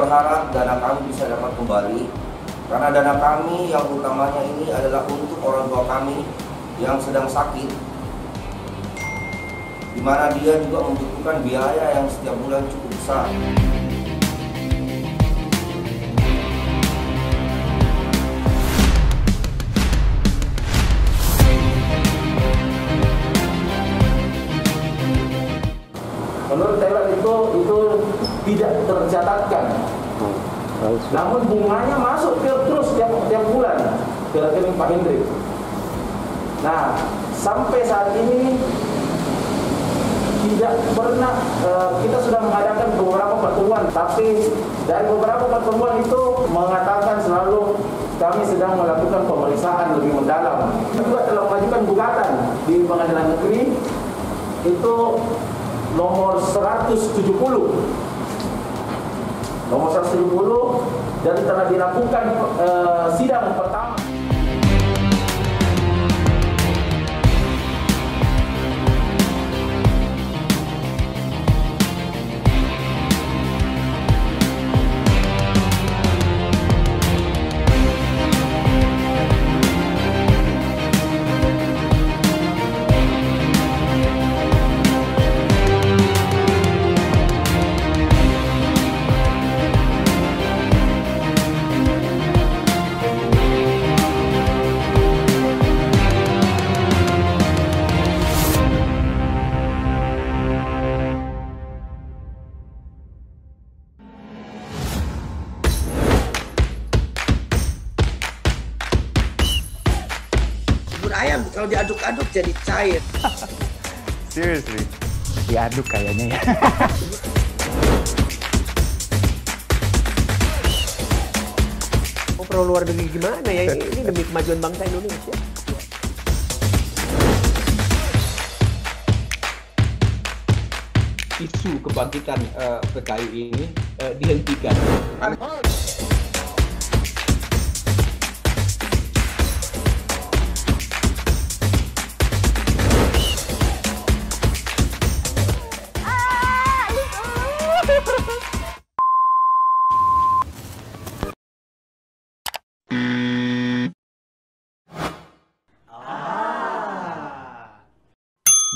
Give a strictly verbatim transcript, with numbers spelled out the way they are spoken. berharap dana kami bisa dapat kembali, karena dana kami yang utamanya ini adalah untuk orang tua kami yang sedang sakit, di mana dia juga membutuhkan biaya yang setiap bulan cukup besar. Menurut saya itu itu tidak tercatatkan. Namun bunganya masuk tiap terus tiap tiap bulan dari Pak Hendrik. Nah, sampai saat ini tidak pernah e, kita sudah mengadakan beberapa pertemuan, tapi dari beberapa pertemuan itu mengatakan selalu kami sedang melakukan pemeriksaan lebih mendalam. Kita juga telah mengajukan gugatan di Pengadilan Negeri itu nomor seratus tujuh puluh nomor seratus tujuh puluh dan telah dilakukan e, sidang pertama. Ayam kalau diaduk-aduk jadi cair. Seriously, diaduk kayaknya ya. Oh, pro luar negeri gimana ya ini, ini demi kemajuan bangsa Indonesia. Isu kebangkitan uh, P K I ini uh, dihentikan.